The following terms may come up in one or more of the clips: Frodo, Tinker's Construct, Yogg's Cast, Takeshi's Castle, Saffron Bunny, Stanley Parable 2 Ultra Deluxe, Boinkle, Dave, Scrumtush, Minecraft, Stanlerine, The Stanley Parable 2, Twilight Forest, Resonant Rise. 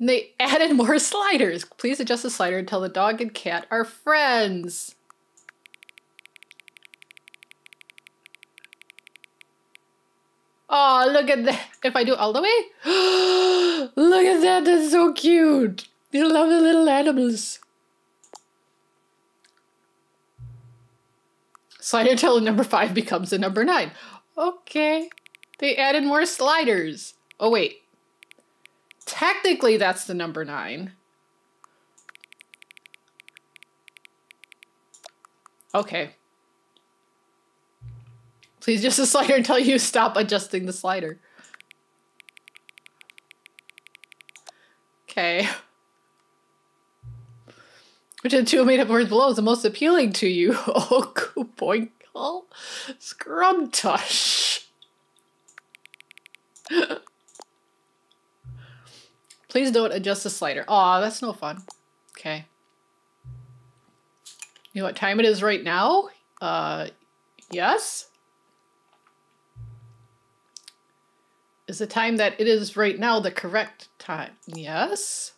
And they added more sliders. Please adjust the slider until the dog and cat are friends. Oh, look at that. If I do all the way. Look at that. That's so cute. You love the little animals. Slider until number 5 becomes a number 9. Okay. They added more sliders. Oh, wait. Technically, that's the number 9. Okay. Please adjust the slider until you stop adjusting the slider. Okay. Which of the two made-up words below is the most appealing to you? Oh, Boinkle. Scrumtush. Please don't adjust the slider. Aw, that's no fun. Okay. You know what time it is right now? Yes? Is the time that it is right now the correct time? Yes.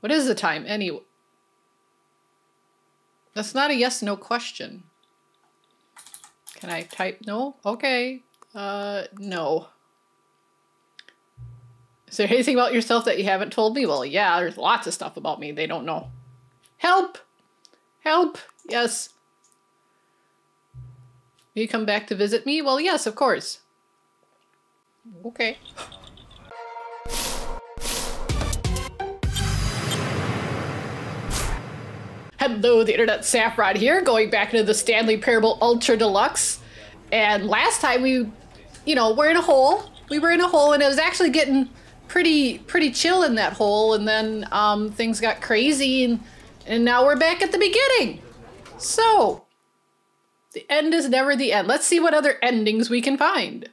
What is the time anyway? That's not a yes, no question. Can I type no? Okay. No. Is there anything about yourself that you haven't told me? Well, yeah, there's lots of stuff about me they don't know. Help! Help! Yes. Will you come back to visit me? Well, yes, of course. Okay. Hello, the Internet Saffron here, going back into the Stanley Parable Ultra Deluxe. And last time we, you know, were in a hole. We were in a hole and it was actually getting pretty chill in that hole. And then things got crazy and now we're back at the beginning. So, the end is never the end. Let's see what other endings we can find.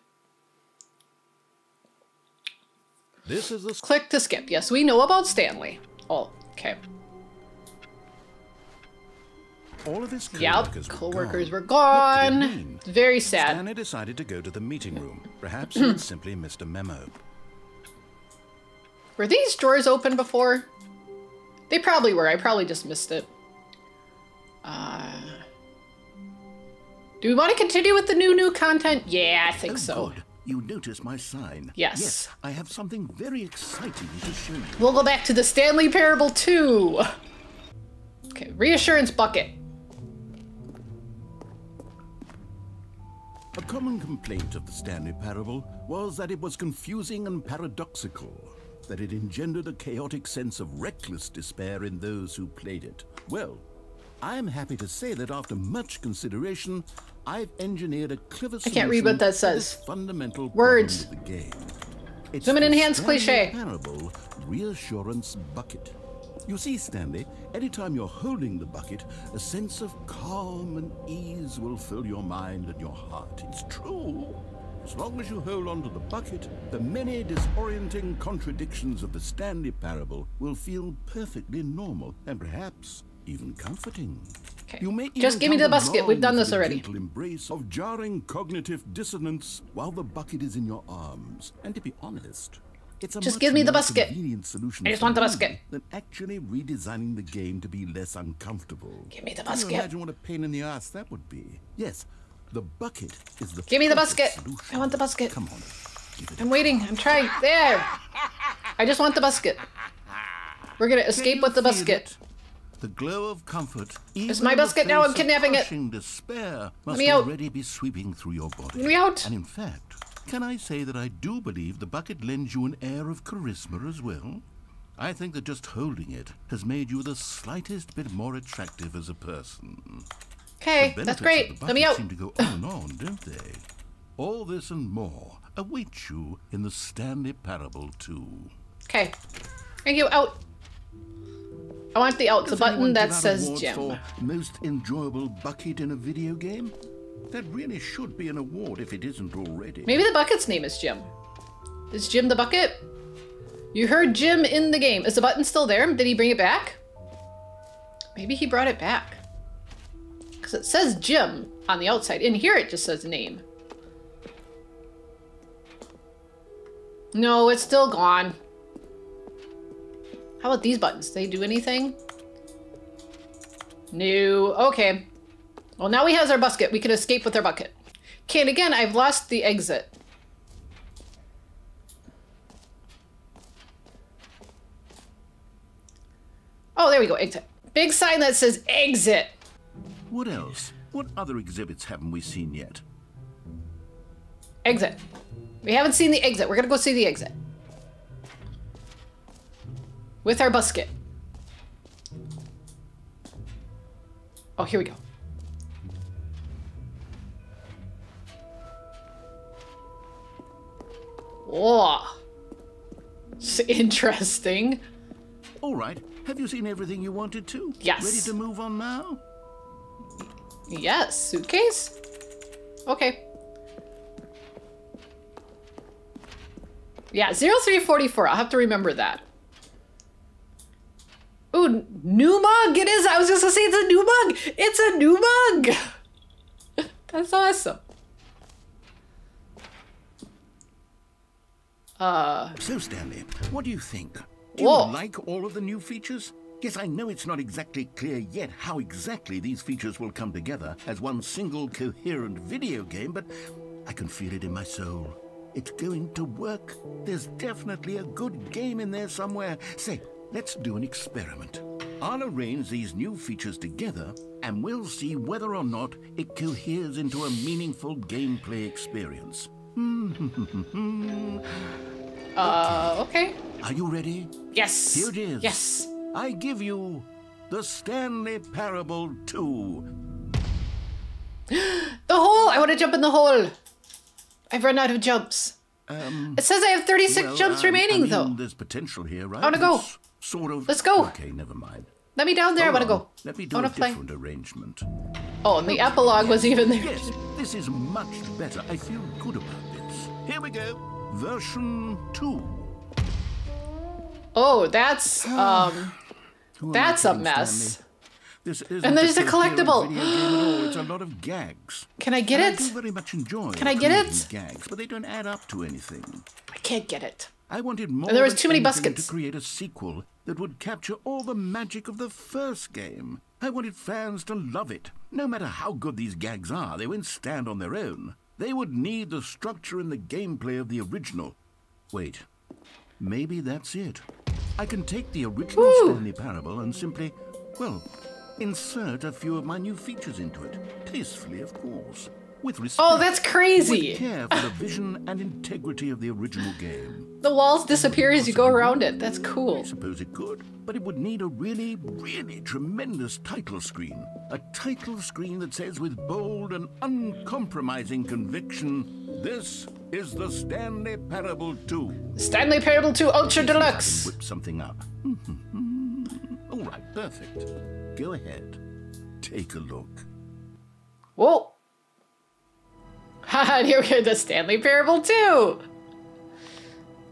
This is click to skip. Yes, we know about Stanley. Oh, okay. All of his co-workers were gone. What did it mean? Very sad. Stanley decided to go to the meeting room. Perhaps he simply missed a memo. Were these drawers open before? They probably were. I probably just missed it. Do we want to continue with the new content? Yeah, I think so. Good. You notice my sign. Yes. Yes, I have something very exciting to show you. We'll go back to the Stanley Parable 2. Okay, reassurance bucket. A common complaint of the Stanley Parable was that it was confusing and paradoxical, that it engendered a chaotic sense of reckless despair in those who played it. Well, I'm happy to say that after much consideration, I've engineered a clever solution. I can't read what that says. Fundamental words. Of the game. It's Zoom and enhance cliche. Parable reassurance bucket. You see, Stanley, anytime you're holding the bucket, a sense of calm and ease will fill your mind and your heart. It's true. As long as you hold onto the bucket, the many disorienting contradictions of the Stanley Parable will feel perfectly normal and perhaps even comforting. Okay. You may just give me the basket. We've done this already. Embrace of jarring cognitive dissonance while the bucket is in your arms. And to be honest, it's a just give me the basket. I just want the basket. Than actually redesigning the game to be less uncomfortable. Give me the basket. Can you imagine what a pain in the ass that would be? Yes, the bucket is the. Give me the basket. Solution. I want the basket. Come on. I'm waiting. I'm trying. There. I just want the basket. We're gonna escape with the basket. The glow of comfort. It's my basket now. I'm kidnapping it. Despair must me out. Already be sweeping through your body. Me out. And in fact, can I say that I do believe the bucket lends you an air of charisma as well? I think that just holding it has made you the slightest bit more attractive as a person. Okay, that's great. Let me out. The benefits of the bucket seem to go on and on, don't they? All this and more awaits you in the Stanley Parable 2. Okay, thank you. Out. I want the out, the button that says Jim. Most enjoyable bucket in a video game? That really should be an award if it isn't already. Maybe the bucket's name is Jim. Is Jim the bucket? You heard Jim in the game. Is the button still there? Did he bring it back? Maybe he brought it back. Because it says Jim on the outside. In here it just says name. No, it's still gone. How about these buttons? They do anything? No. Okay. Well, now he has our basket. We can escape with our bucket. Okay, and again, I've lost the exit. Oh, there we go. Exit. Big sign that says exit. What else? What other exhibits haven't we seen yet? Exit. We haven't seen the exit. We're going to go see the exit. With our basket. Oh, here we go. Oh, it's interesting. All right. Have you seen everything you wanted to? Yes. Ready to move on now? Yes. Suitcase? Okay. Yeah, 0344. I'll have to remember that. Ooh, new mug! It is! I was just gonna say it's a new mug! It's a new mug! That's awesome. So, Stanley, what do you think? Do you like all of the new features? Yes, I know it's not exactly clear yet how exactly these features will come together as one single coherent video game, but I can feel it in my soul. It's going to work. There's definitely a good game in there somewhere. Say, let's do an experiment. I'll arrange these new features together, and we'll see whether or not it coheres into a meaningful gameplay experience. Okay. Are you ready? Yes. Here it is. Yes. I give you the Stanley Parable 2. The hole! I want to jump in the hole. I've run out of jumps. It says I have 36 jumps remaining, though. There's potential here, right? I want to go. Sort of. Let's go. Okay, never mind. Let me down there. I want to go. Let me do a different arrangement. Oh, and the epilogue was even there. Yes, this is much better. I feel good about this. Here we go. Version 2. Oh, that's a mess. This is and there's a collectible. It's a lot of gags. Can I get it? I do very much enjoy gags, but they don't add up to anything. I can't get it. I wanted more. And there was too many buskets. To create a sequel that would capture all the magic of the first game. I wanted fans to love it. No matter how good these gags are, they won't stand on their own. They would need the structure and the gameplay of the original. Wait, maybe that's it. I can take the original Stanley Parable and simply, well, insert a few of my new features into it. Tastefully, of course. With respect, oh, that's crazy! With care for the vision and integrity of the original game. The walls disappear as you go around it. That's cool. I suppose it could, but it would need a really, really tremendous title screen. A title screen that says with bold and uncompromising conviction, this is the Stanley Parable 2. Stanley Parable 2 Ultra Deluxe. Whip something up. All right, perfect. Go ahead. Take a look. Whoa! Haha, here we go, the Stanley Parable 2!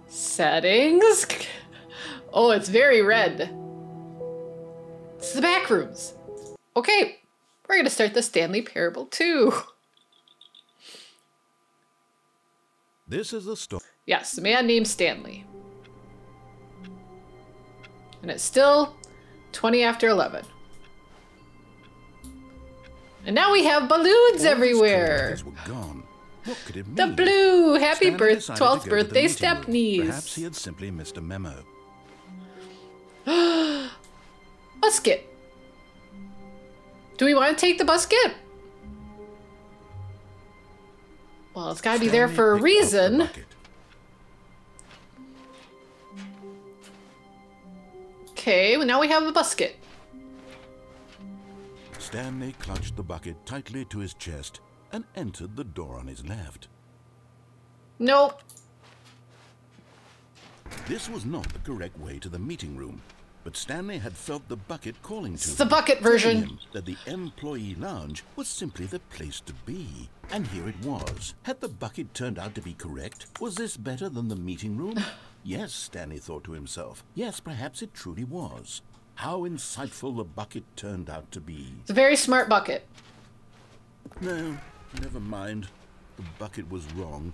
Settings? Oh, it's very red. It's the back rooms. Okay, we're gonna start the Stanley Parable 2. This is the story. Yes, a man named Stanley. And it's still 20 after 11. And now we have balloons everywhere. What could it mean? The blue! Happy 12th birthday, Stepneys! Perhaps he had simply missed a memo. Busket! Do we want to take the busket? Well, it's gotta be there for a reason. Okay, well now we have a busket. Stanley clutched the bucket tightly to his chest and entered the door on his left. Nope. This was not the correct way to the meeting room, but Stanley had felt the bucket calling to him. It's the bucket version. Him that the employee lounge was simply the place to be. And here it was. Had the bucket turned out to be correct? Was this better than the meeting room? Yes, Stanley thought to himself. Yes, perhaps it truly was. How insightful the bucket turned out to be. It's a very smart bucket. No, never mind. The bucket was wrong.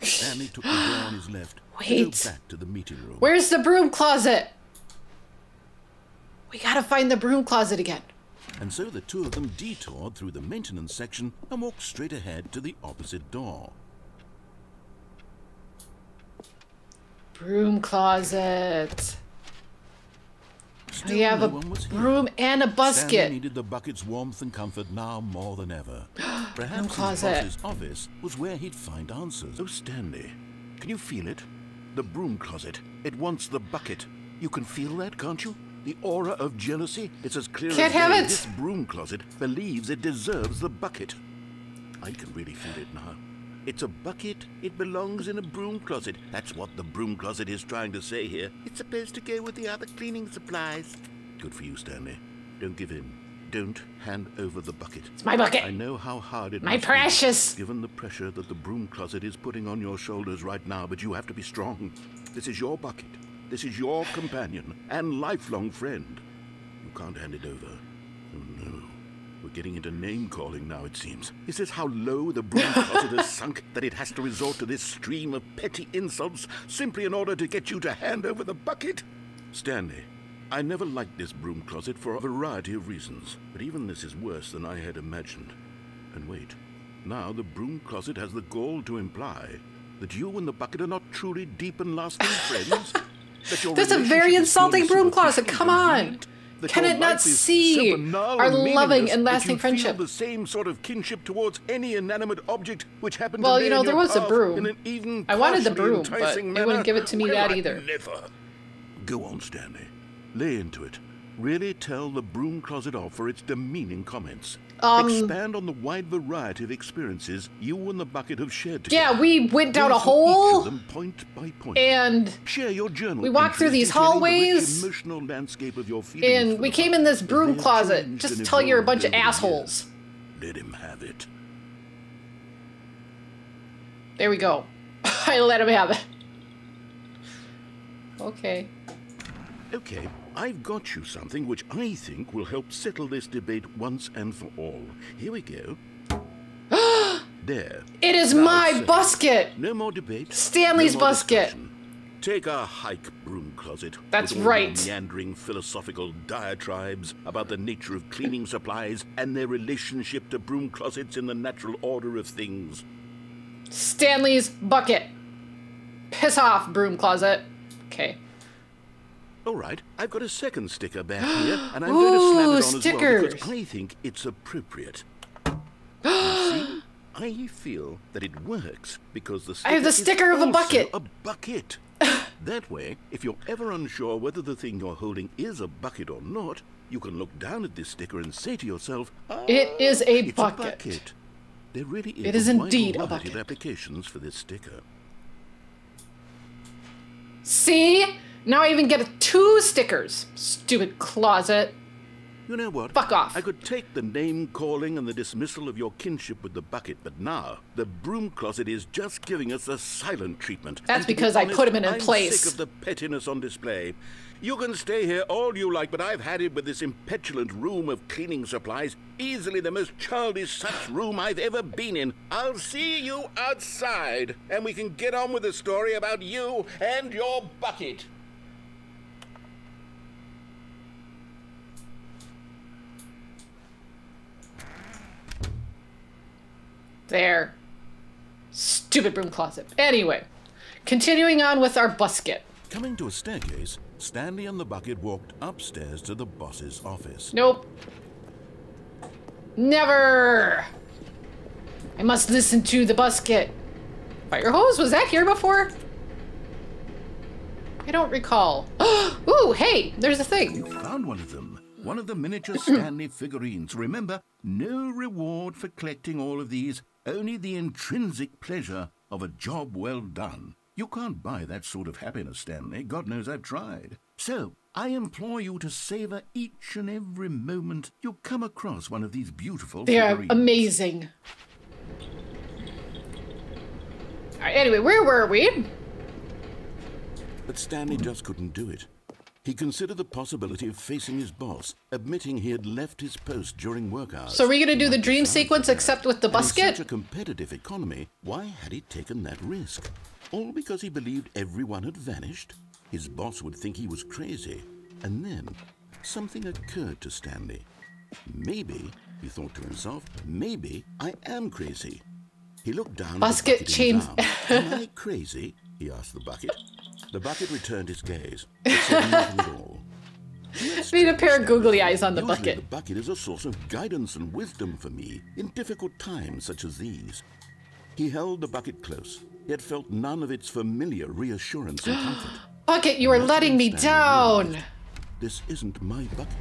Stanley took the door on his left. Wait. To go back to the meeting room. Where's the broom closet? We gotta find the broom closet again. And so the two of them detoured through the maintenance section and walked straight ahead to the opposite door. Broom closet. We have a broom and a basket. Stanley needed the bucket's warmth and comfort now more than ever. Perhaps his boss's office was where he'd find answers. Oh, Stanley, can you feel it? The broom closet. It wants the bucket. You can feel that, can't you? The aura of jealousy. It's as clear as day. This broom closet believes it deserves the bucket. I can really feel it now. It's a bucket. It belongs in a broom closet. That's what the broom closet is trying to say here. It's supposed to go with the other cleaning supplies. Good for you, Stanley. Don't give in. Don't hand over the bucket. It's my bucket. I know how hard it is. My precious. Given the pressure that the broom closet is putting on your shoulders right now, but you have to be strong. This is your bucket. This is your companion and lifelong friend. You can't hand it over. Oh, no. We're getting into name-calling now, it seems. Is this how low the broom closet has sunk that it has to resort to this stream of petty insults simply in order to get you to hand over the bucket? Stanley, I never liked this broom closet for a variety of reasons, but even this is worse than I had imagined. And wait, now the broom closet has the gall to imply that you and the bucket are not truly deep and lasting friends? That's a very insulting broom closet, come on! Can it not see our loving and lasting friendship? The same sort of kinship towards any inanimate object which happened. Well, you know, there was a broom. I wanted the broom, but they wouldn't give it to me that either. Go on, Stanley. Lay into it. Really tell the broom closet off for its demeaning comments. Expand on the wide variety of experiences you and the bucket have shared together. Yeah, we went down a hole point by point. And share your journal. We walked through these hallways, the emotional landscape of your feelings, and we came in this broom closet just to tell you're a bunch of assholes. Let him have it. There we go. I let him have it. Okay. Okay. I've got you something which I think will help settle this debate once and for all. Here we go. There. It is my basket. No more debate. Stanley's basket. Take a hike, broom closet. That's right. Meandering philosophical diatribes about the nature of cleaning supplies and their relationship to broom closets in the natural order of things. Stanley's bucket. Piss off, broom closet. Okay. All right, I've got a second sticker back here, and I'm going to slam it on as well because I think it's appropriate. See, I feel that it works because the sticker is of a bucket. A bucket. That way, if you're ever unsure whether the thing you're holding is a bucket or not, you can look down at this sticker and say to yourself, oh, "It is a bucket." A bucket. There really is. It is indeed a bucket. Of applications for this sticker. See. Now I even get 2 stickers. Stupid closet. You know what? Fuck off. I could take the name calling and the dismissal of your kinship with the bucket, but now the broom closet is just giving us a silent treatment. That's because I put him in a place. I'm sick of the pettiness on display. You can stay here all you like, but I've had it with this impetulant room of cleaning supplies. Easily the most childish such room I've ever been in. I'll see you outside, and we can get on with the story about you and your bucket. There. Stupid broom closet. Anyway, continuing on with our basket. Coming to a staircase, Stanley and the bucket walked upstairs to the boss's office. Nope. Never. I must listen to the basket. Fire hose? Was that here before? I don't recall. Ooh, hey, there's a thing. You found one of them. One of the miniature Stanley figurines. Remember, no reward for collecting all of these, only the intrinsic pleasure of a job well done. You can't buy that sort of happiness, Stanley. God knows I've tried. So, I implore you to savor each and every moment you come across one of these beautiful figurines. They are amazing. All right, anyway, where were we? But Stanley just couldn't do it. He considered the possibility of facing his boss, admitting he had left his post during work hours. So are we going to do the dream sequence except with the basket? In such a competitive economy, why had he taken that risk? All because he believed everyone had vanished? His boss would think he was crazy. And then, something occurred to Stanley. Maybe, he thought to himself, maybe I am crazy. He looked down at the bucket in his arm. Am I crazy? He asked the bucket. The bucket returned his gaze. It said nothing at all. Need a pair of googly eyes on the bucket. The bucket is a source of guidance and wisdom for me in difficult times such as these. He held the bucket close, yet felt none of its familiar reassurance and comfort. Bucket, you are letting me down! This isn't my bucket.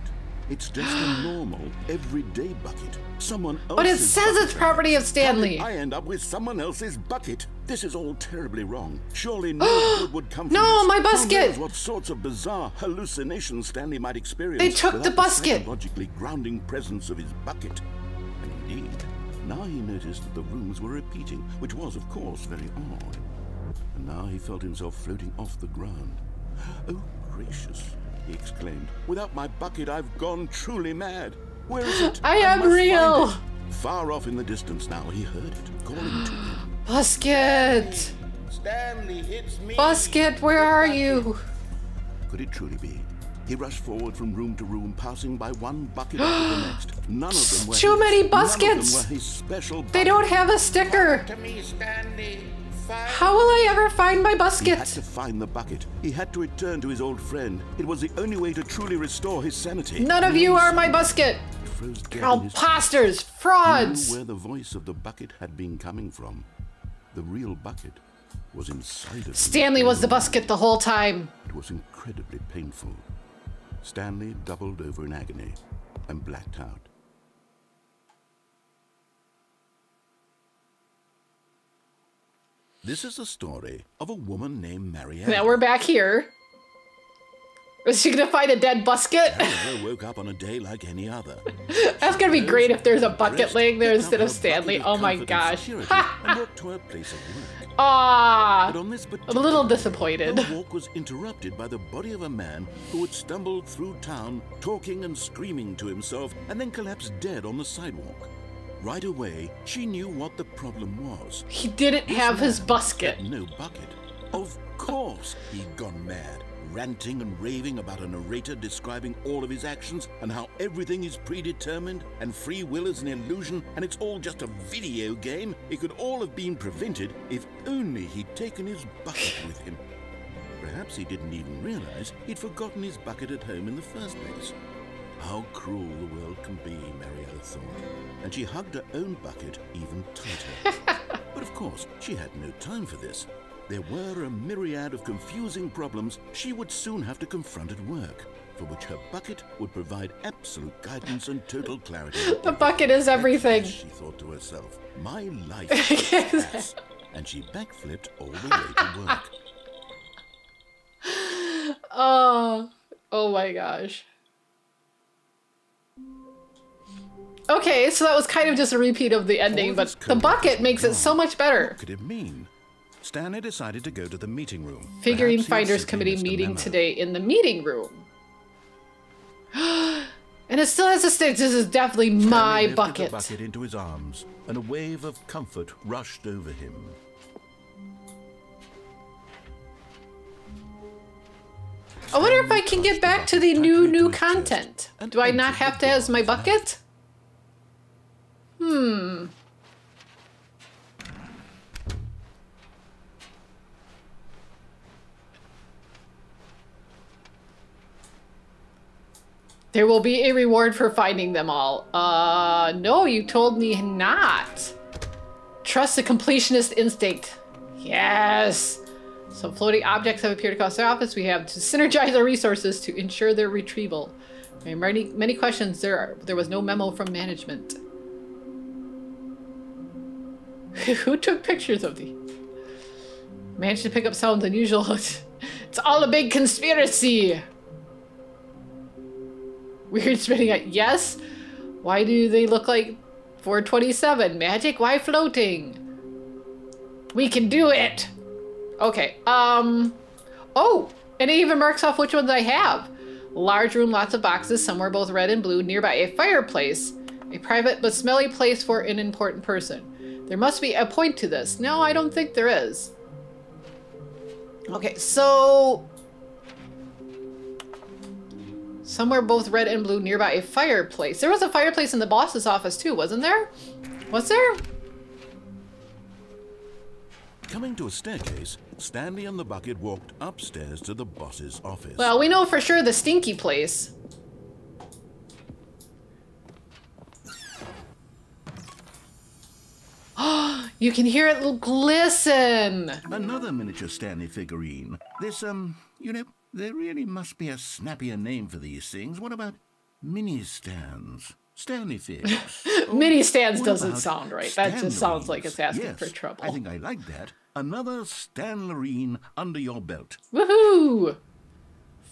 It's just a normal, everyday bucket. Someone else's. But it says it's property of Stanley. I end up with someone else's bucket. This is all terribly wrong. Surely no good would come from this. No, my basket! Who knows what sorts of bizarre hallucinations Stanley might experience? They took the basket. The psychologically grounding presence of his bucket. And indeed, now he noticed that the rooms were repeating, which was, of course, very odd. And now he felt himself floating off the ground. Oh, gracious! He exclaimed. Without my bucket, I've gone truly mad. Where is it? I am real. Far off in the distance now, he heard it calling to him. Basket! Stanley, it's me. Basket, where are you? Could it truly be? He rushed forward from room to room, passing by one bucket after the next. None of them were too many baskets. They don't have a sticker. Talk to me, Stanley. How will I ever find my basket? He had to find the bucket. He had to return to his old friend. It was the only way to truly restore his sanity. None of you are my basket. Imposters, frauds. He knew where the voice of the bucket had been coming from. The real bucket was inside of Stanley was the basket the whole time. It was incredibly painful. Stanley doubled over in agony and blacked out. This is the story of a woman named Marianne. Now we're back here. Is she gonna find a dead basket? Marianne woke up on a day like any other. That's gonna be great if there's a bucket laying there instead of Stanley. Oh my gosh. Ah, I'm a little disappointed. The walk was interrupted by the body of a man who had stumbled through town, talking and screaming to himself, and then collapsed dead on the sidewalk. Right away, she knew what the problem was. He didn't have his basket. No bucket. Of course he'd gone mad, ranting and raving about a narrator describing all of his actions and how everything is predetermined and free will is an illusion and it's all just a video game. It could all have been prevented if only he'd taken his bucket with him. Perhaps he didn't even realize he'd forgotten his bucket at home in the first place. How cruel the world can be, Marianne thought, and she hugged her own bucket even tighter. But of course, she had no time for this. There were a myriad of confusing problems she would soon have to confront at work, for which her bucket would provide absolute guidance and total clarity. The bucket is everything, she thought to herself. My life is ass. And she backflipped all the way to work. Oh my gosh. Okay, so that was kind of just a repeat of the ending, but the bucket makes it so much better. What could it mean? Stanley decided to go to the meeting room. Figurine Finders Committee meeting today in the meeting room. And it still has a stitch. This is definitely my bucket. Stanley lifted the bucket into his arms, and a wave of comfort rushed over him. I wonder if I can get back to the new content. Do I not have to have my bucket? There will be a reward for finding them all. No, you told me not. Trust the completionist instinct. Yes. Some floating objects have appeared across the office. We have to synergize our resources to ensure their retrieval. There are many questions. There was no memo from management. Who took pictures of these? Managed to pick up sounds unusual. It's all a big conspiracy. Weird spinning at yes. Why do they look like 427? Magic? Why floating? We can do it. Okay. Oh, and it even marks off which ones I have. Large room, lots of boxes, some were both red and blue, nearby a fireplace. A private but smelly place for an important person. There must be a point to this. No, I don't think there is. Okay, so... Somewhere both red and blue nearby a fireplace. There was a fireplace in the boss's office too, wasn't there? Was there? Coming to a staircase, Stanley and the bucket walked upstairs to the boss's office. Well, we know for sure the stinky place. Oh, you can hear it glisten. Another miniature Stanley figurine. This, you know, there really must be a snappier name for these things. What about mini stands? Stanley figs. Mini stands doesn't sound right. That just sounds like it's asking for trouble. I think I like that. Another Stanlerine under your belt. Woohoo!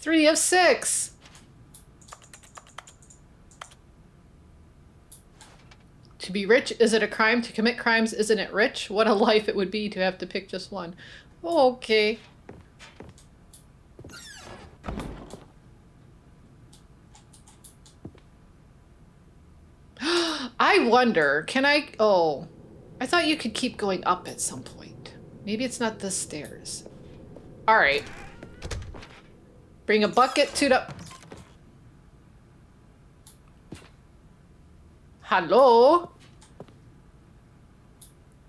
3 of 6. To be rich, is it a crime? To commit crimes, isn't it rich? What a life it would be to have to pick just one. Okay. I wonder, can I... Oh, I thought you could keep going up at some point. Maybe it's not the stairs. All right. Bring a bucket to the... Hello?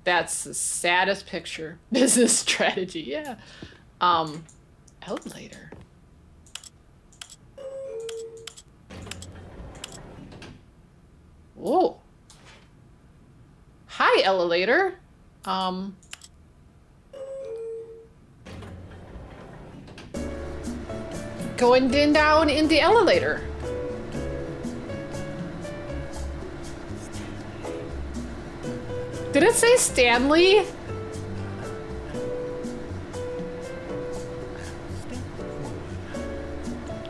That's the saddest picture. Business strategy, yeah. Out later. Whoa. Hi, elevator. Going down in the elevator. Did it say Stanley?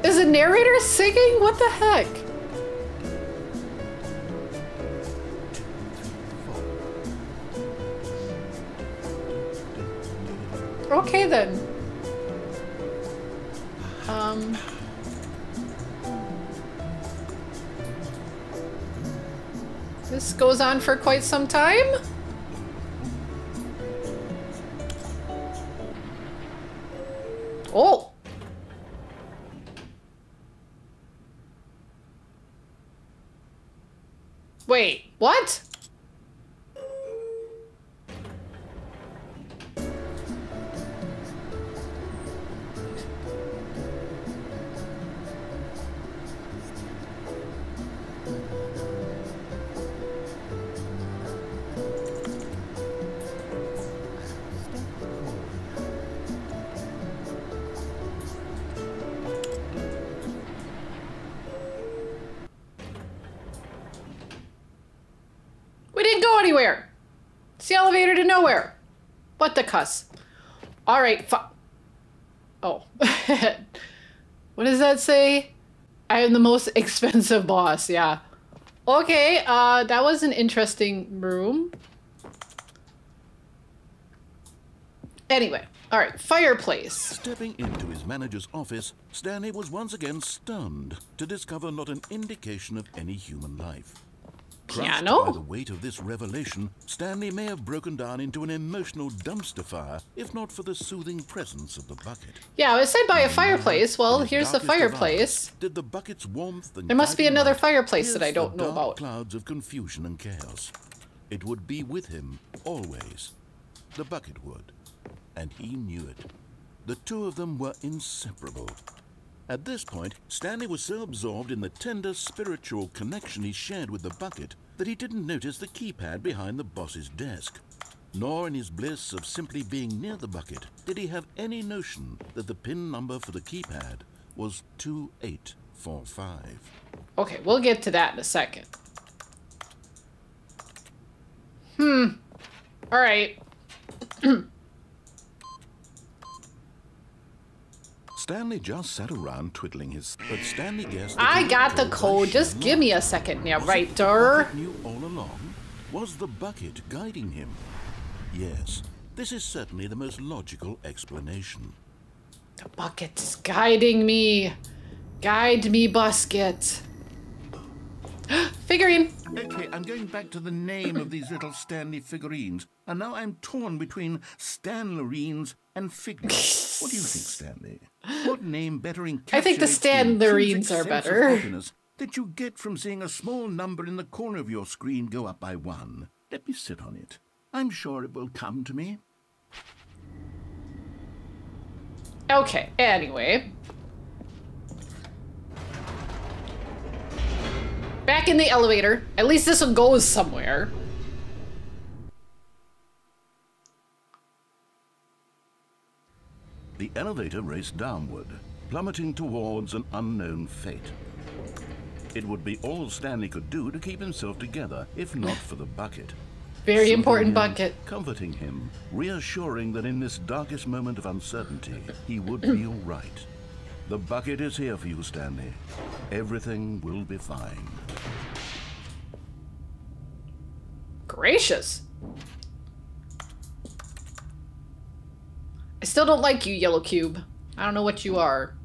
Is the narrator singing? What the heck? Okay then. This goes on for quite some time. Oh. Wait, what? Anywhere. It's the elevator to nowhere. What the cuss? All right. Oh. What does that say? I am the most expensive boss. Yeah. Okay. That was an interesting room. Anyway. All right. Fireplace. Stepping into his manager's office, Stanley was once again stunned to discover not an indication of any human life. Crushed by the weight of this revelation, Stanley may have broken down into an emotional dumpster fire, if not for the soothing presence of the bucket. Yeah, it was said by a fireplace. Well, here's the fireplace. Did the bucket's warmth and there must be another fireplace that I don't know about. Clouds of confusion and chaos. It would be with him always. The bucket would, and he knew it. The two of them were inseparable. At this point, Stanley was so absorbed in the tender spiritual connection he shared with the bucket that he didn't notice the keypad behind the boss's desk. Nor in his bliss of simply being near the bucket did he have any notion that the pin number for the keypad was 2845. Okay, we'll get to that in a second. All right. Stanley just sat around twiddling his... But Stanley guessed... I got the code. Just give me a second. Yeah, right there. Knew all along. Was the bucket guiding him? Yes, this is certainly the most logical explanation. The bucket is guiding me. Guide me, basket. Figurine. Okay, I'm going back to the name of these little Stanley figurines. And now I'm torn between Stanlerines and figment. What do you think, Stanley? What name better encapsulates I think the Stanleys are better. That you get from seeing a small number in the corner of your screen go up by one. Let me sit on it. I'm sure it will come to me. Okay, anyway. Back in the elevator. At least this one goes somewhere. The elevator raced downward, plummeting towards an unknown fate. It would be all Stanley could do to keep himself together, if not for the bucket. Very important bucket. Comforting him, reassuring that in this darkest moment of uncertainty, he would be all right. The bucket is here for you, Stanley. Everything will be fine. Gracious. I still don't like you, Yellow Cube. I don't know what you are.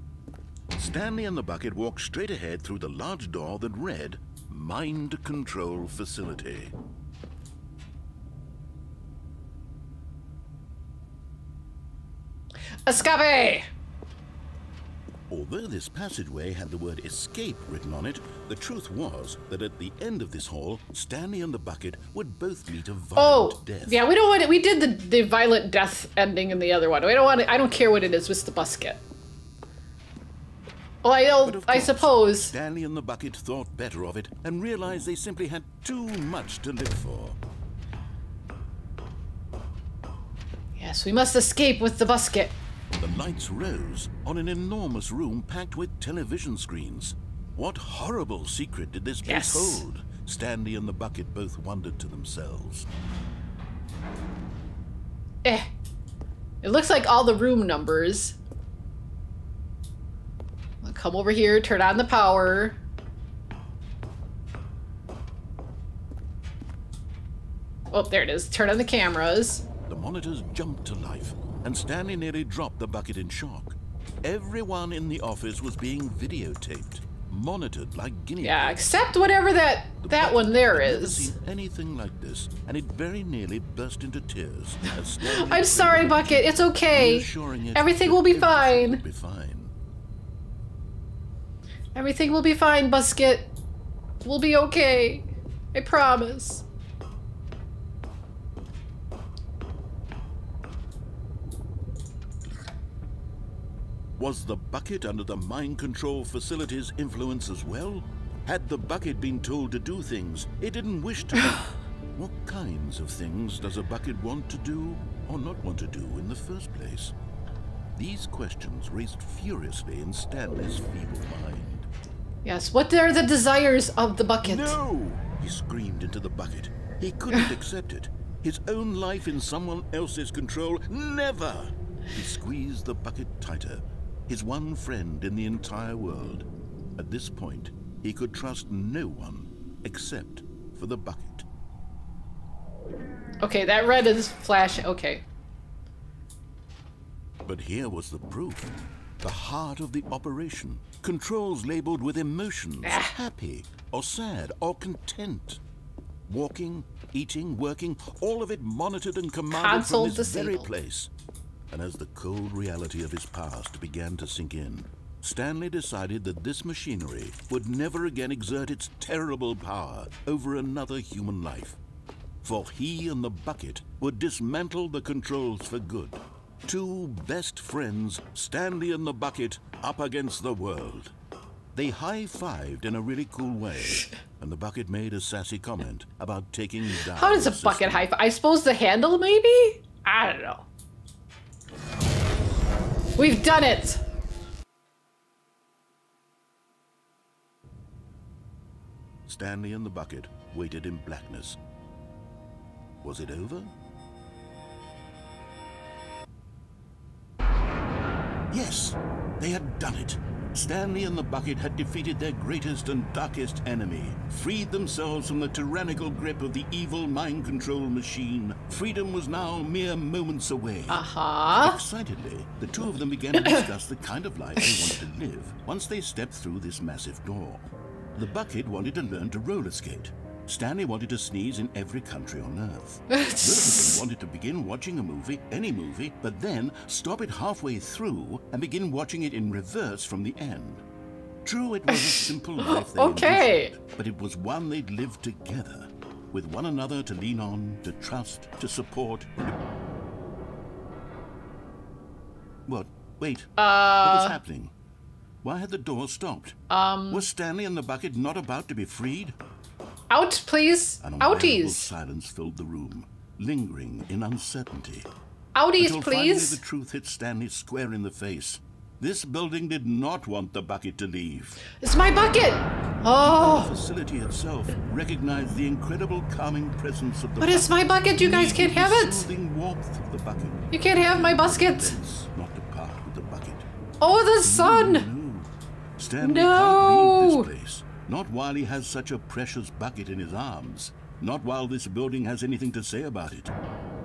Stanley and the bucket walked straight ahead through the large door that read, Mind Control Facility. Escape! Although this passageway had the word escape written on it, the truth was that at the end of this hall, Stanley and the bucket would both meet a violent death. Yeah, we don't want it. We did the violent death ending in the other one. We don't want it. I don't care what it is with the busket. Well, I don't, course, I suppose. Stanley and the bucket thought better of it and realized they simply had too much to live for. Yes, we must escape with the busket. The lights rose on an enormous room packed with television screens. What horrible secret did this place hold? Stanley and the bucket both wondered to themselves. It looks like all the room numbers. I'll come over here, turn on the power. Oh, there it is. Turn on the cameras. The monitors jumped to life, and Stanley nearly dropped the bucket in shock. Everyone in the office was being videotaped, monitored like guinea pigs. Yeah, except whatever that one there is. I've never seen anything like this, and it very nearly burst into tears. I'm sorry, Bucket. It's okay. Everything will be fine. Everything will be fine, Busket. We'll be okay. I promise. Was the bucket under the mind control facility's influence as well? Had the bucket been told to do things it didn't wish to do? What kinds of things does a bucket want to do or not want to do in the first place? These questions raced furiously in Stanley's feeble mind. Yes, what are the desires of the bucket? No! He screamed into the bucket. He couldn't accept it. His own life in someone else's control, never! He squeezed the bucket tighter. His one friend in the entire world. At this point, he could trust no one except for the bucket. Okay, that red is flashing. Okay. But here was the proof. The heart of the operation. Controls labeled with emotions, happy or sad or content. Walking, eating, working, all of it monitored and commanded from this very place. And as the cold reality of his past began to sink in, Stanley decided that this machinery would never again exert its terrible power over another human life. For he and the bucket would dismantle the controls for good. Two best friends, Stanley and the bucket, up against the world. They high-fived in a really cool way, and the bucket made a sassy comment about taking down. How does a bucket high-five? I suppose the handle, maybe? I don't know. We've done it! Stanley and the bucket waited in blackness. Was it over? Yes, they had done it. Stanley and the bucket had defeated their greatest and darkest enemy, freed themselves from the tyrannical grip of the evil mind control machine. Freedom was now mere moments away. Excitedly, the two of them began to discuss the kind of life they wanted to live once they stepped through this massive door. The bucket wanted to learn to roller skate. Stanley wanted to sneeze in every country on earth. Littleton wanted to begin watching a movie, any movie, but then stop it halfway through and begin watching it in reverse from the end. True, it was a simple life they envisioned, but it was one they'd lived together, with one another to lean on, to trust, to support. What? Wait. What was happening? Why had the door stopped? Was Stanley and the bucket not about to be freed? Out, please. An unbearable silence filled the room, lingering in uncertainty. Outies, until finally please. The truth hit Stanley square in the face. This building did not want the bucket to leave. It's my bucket! Oh! The facility itself recognized the incredible calming presence of the bucket. But it's my bucket, you guys can't have it! Warmth of the bucket. You can't have my basket! Not to part with the bucket. Oh, the sun! No! Stanley can't leave this place. Not while he has such a precious bucket in his arms. Not while this building has anything to say about it.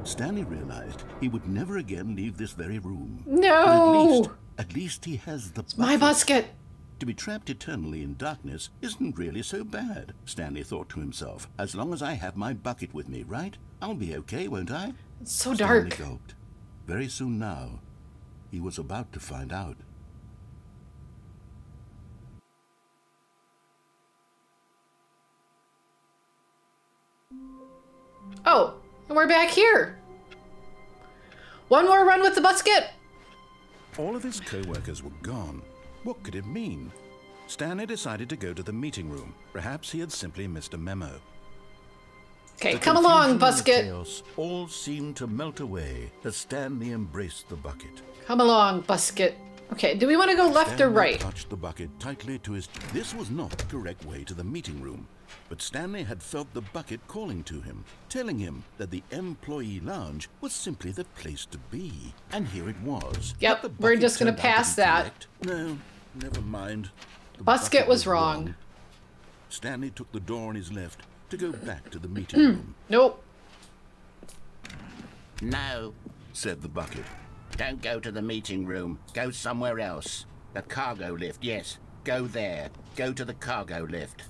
Stanley realized he would never again leave this very room. No! At least he has the bucket. My basket! To be trapped eternally in darkness isn't really so bad, Stanley thought to himself. As long as I have my bucket with me, right? I'll be okay, won't I? It's so dark. Stanley gulped. Very soon now, he was about to find out. Oh, and we're back here. One more run with the basket. All of his co-workers were gone. What could it mean? Stanley decided to go to the meeting room. Perhaps he had simply missed a memo. Okay, come along, Busket. All seemed to melt away as Stanley embraced the bucket. Come along, Busket. Okay, do we want to go left or right? Touched the bucket tightly to his. This was not the correct way to the meeting room, but Stanley had felt the bucket calling to him, telling him that the employee lounge was simply the place to be, and here it was. Yep, we're just gonna pass that. No, never mind. The Busket was wrong. Stanley took the door on his left to go back to the meeting room. Nope. No, said the bucket. Don't go to the meeting room. Go somewhere else. The cargo lift, yes. Go there. Go to the cargo lift.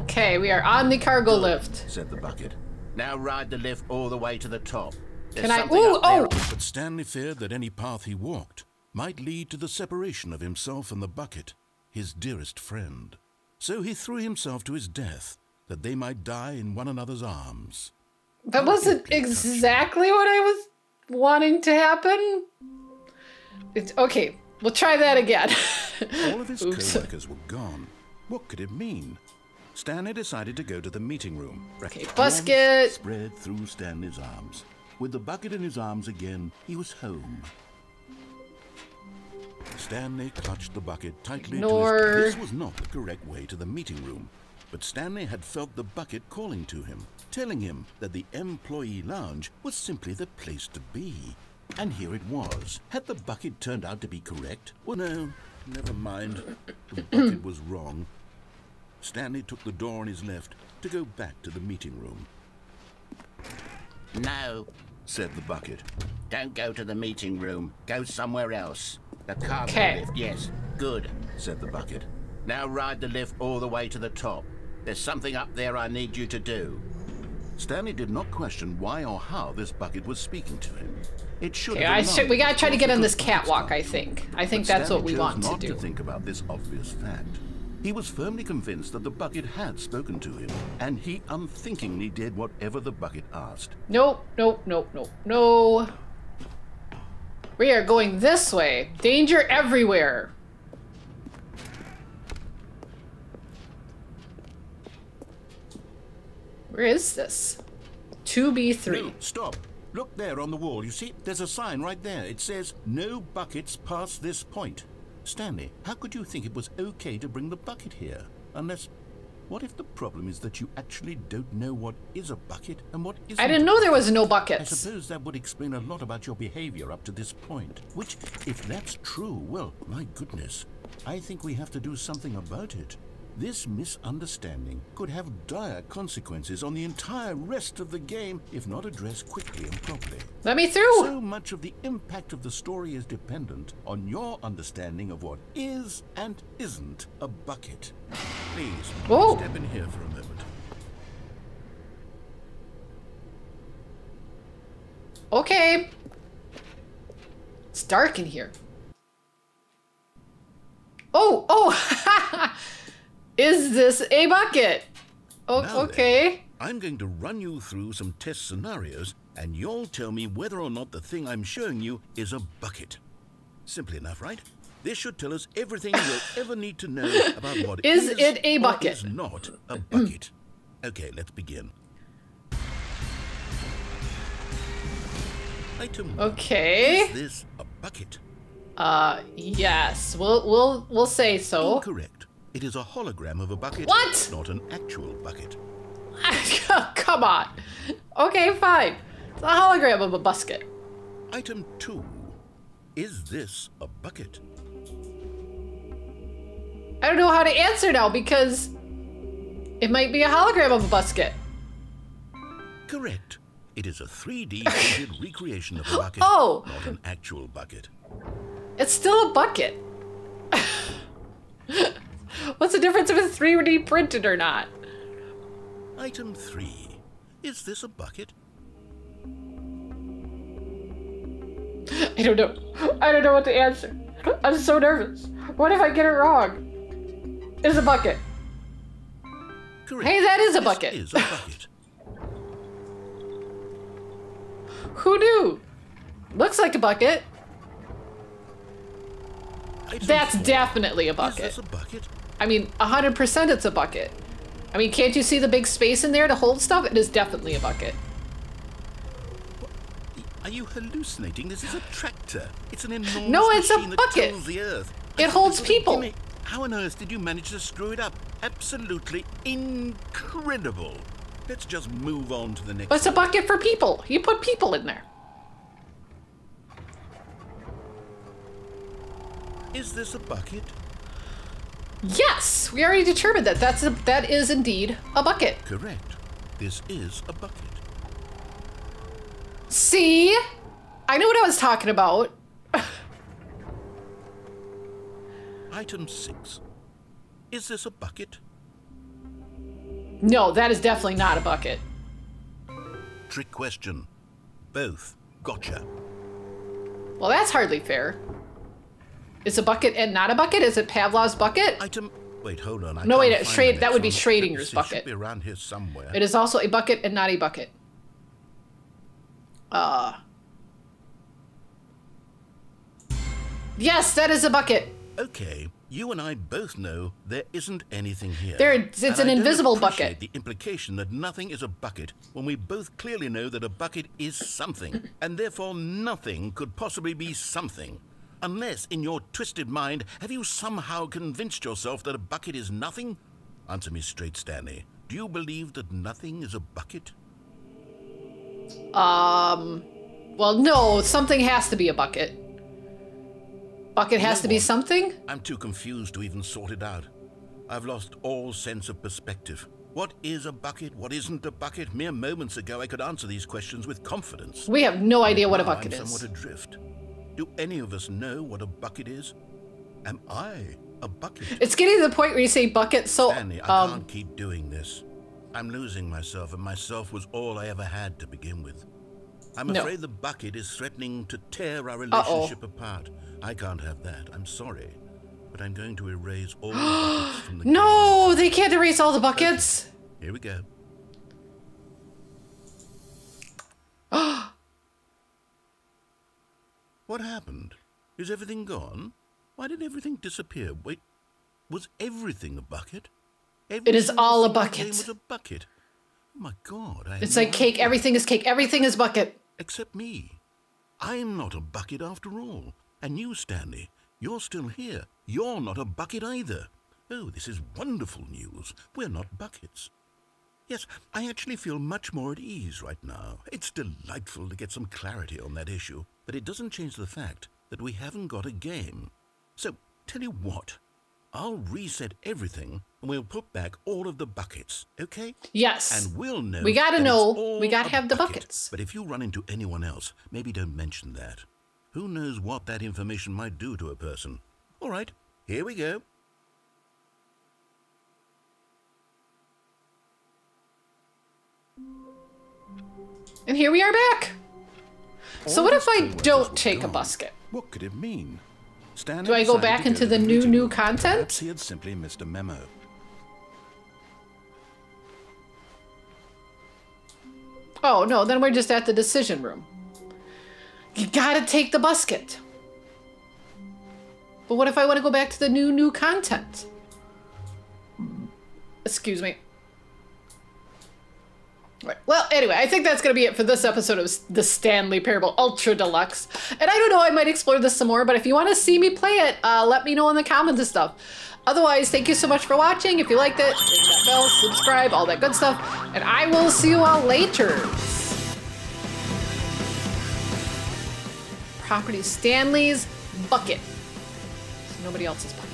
Okay, we are on the cargo lift, said the bucket. Now ride the lift all the way to the top. There's But Stanley feared that any path he walked might lead to the separation of himself and the bucket, his dearest friend. So he threw himself to his death, that they might die in one another's arms. That wasn't exactly what I was wanting to happen. It's okay, we'll try that again. All of his co-workers were gone. What could it mean? Stanley decided to go to the meeting room. Okay, Busket! Spread through Stanley's arms. With the bucket in his arms again, he was home. Stanley clutched the bucket tightly to his... This was not the correct way to the meeting room, but Stanley had felt the bucket calling to him, telling him that the employee lounge was simply the place to be. And here it was. Had the bucket turned out to be correct? Well, no, never mind. The bucket was wrong. Stanley took the door on his left to go back to the meeting room. No, said the bucket. Don't go to the meeting room. Go somewhere else. The cargo lift, yes. Good, said the bucket. Now ride the lift all the way to the top. There's something up there I need you to do. Stanley did not question why or how this bucket was speaking to him. It should we gotta try to get on this catwalk, I think. I think that's what we want to do. To think about this obvious fact. He was firmly convinced that the bucket had spoken to him, and he unthinkingly did whatever the bucket asked. Nope, nope, nope, nope, no. We are going this way. Danger everywhere. Where is this? 2B3. No, stop. Look there on the wall. You see, there's a sign right there. It says, no buckets past this point. Stanley, how could you think it was okay to bring the bucket here? Unless, what if the problem is that you actually don't know what is a bucket and what isn't? I didn't know there was no buckets. I suppose that would explain a lot about your behavior up to this point, which, if that's true, well, my goodness, I think we have to do something about it. This misunderstanding could have dire consequences on the entire rest of the game if not addressed quickly and properly. Let me through! So much of the impact of the story is dependent on your understanding of what is and isn't a bucket. Please, step in here for a moment. Okay. It's dark in here. Oh, oh! Is this a bucket? Oh, now okay. Then, I'm going to run you through some test scenarios, and you'll tell me whether or not the thing I'm showing you is a bucket. Simply enough, right? This should tell us everything we'll ever need to know about what is it a bucket? Is not a bucket. Okay, let's begin. Item. Okay. Is this a bucket? Yes. We'll say so. Incorrect. It is a hologram of a bucket. What? Not an actual bucket. Come on. Okay, fine. It's a hologram of a basket. Item 2. Is this a bucket? I don't know how to answer now because it might be a hologram of a basket. Correct. It is a 3D printed recreation of a bucket, oh, not an actual bucket. It's still a bucket. What's the difference if it's 3D printed or not? Item 3. Is this a bucket? I don't know. I don't know what to answer. I'm so nervous. What if I get it wrong? It is a bucket. Correct. Hey, that is a bucket. This is a bucket. Who knew? Looks like a bucket. That's definitely a bucket. Is this a bucket? I mean, 100% it's a bucket. I mean, can't you see the big space in there to hold stuff? It is definitely a bucket. Are you hallucinating? This is a tractor. It's an enormous machine. No, it's a bucket. The earth. It holds people. Jimmy, how on earth did you manage to screw it up? Absolutely incredible. Let's just move on to the next. But it's a bucket for people. You put people in there. Is this a bucket? Yes, we already determined that. That is indeed a bucket. Correct. This is a bucket. See? I knew what I was talking about. Item 6. Is this a bucket? No, that is definitely not a bucket. Trick question. Both. Gotcha. Well, that's hardly fair. Is a bucket and not a bucket? Is it Pavlov's bucket? Item. Wait, hold on. No, wait. That would be Schrodinger's bucket. It should be around here somewhere. It is also a bucket and not a bucket. Yes, that is a bucket. Okay. You and I both know there isn't anything here. It's an invisible bucket. The implication that nothing is a bucket when we both clearly know that a bucket is something, and therefore nothing could possibly be something. Unless, in your twisted mind, have you somehow convinced yourself that a bucket is nothing? Answer me straight, Stanley. Do you believe that nothing is a bucket? Well, no, something has to be a bucket. Bucket has to be something? I'm too confused to even sort it out. I've lost all sense of perspective. What is a bucket? What isn't a bucket? Mere moments ago, I could answer these questions with confidence. We have no idea what a bucket is. I'm somewhat adrift. Do any of us know what a bucket is? Am I a bucket? It's getting to the point where you say bucket, so... Stanley, I can't keep doing this. I'm losing myself, and myself was all I ever had to begin with. I'm afraid the bucket is threatening to tear our relationship apart. I can't have that. I'm sorry, but I'm going to erase all the buckets from the game. No, they can't erase all the buckets. Okay. Here we go. What happened? Is everything gone? Why did everything disappear? Wait, was everything a bucket? Everything it is all a bucket. Was a bucket. Oh my God! It's like cake. Everything is cake. Everything is bucket. Except me. I'm not a bucket after all. And you, Stanley, you're still here. You're not a bucket either. Oh, this is wonderful news. We're not buckets. Yes, I actually feel much more at ease right now. It's delightful to get some clarity on that issue, but it doesn't change the fact that we haven't got a game. So, tell you what, I'll reset everything and we'll put back all of the buckets, okay? Yes. And we'll know. We gotta know. We gotta have the buckets. But if you run into anyone else, maybe don't mention that. Who knows what that information might do to a person? All right, here we go. And here we are back. So what if I don't take a busket? What could it mean? Do I go back into the new content? Perhaps he had simply missed a memo. Oh, no, then we're just at the decision room. You gotta take the busket. But what if I want to go back to the new content? Excuse me. Right. Well, anyway, I think that's going to be it for this episode of the Stanley Parable Ultra Deluxe. And I don't know, I might explore this some more, but if you want to see me play it, let me know in the comments and stuff. Otherwise, thank you so much for watching. If you liked it, ring that bell, subscribe, all that good stuff. And I will see you all later. Property Stanley's Bucket. Nobody else's bucket.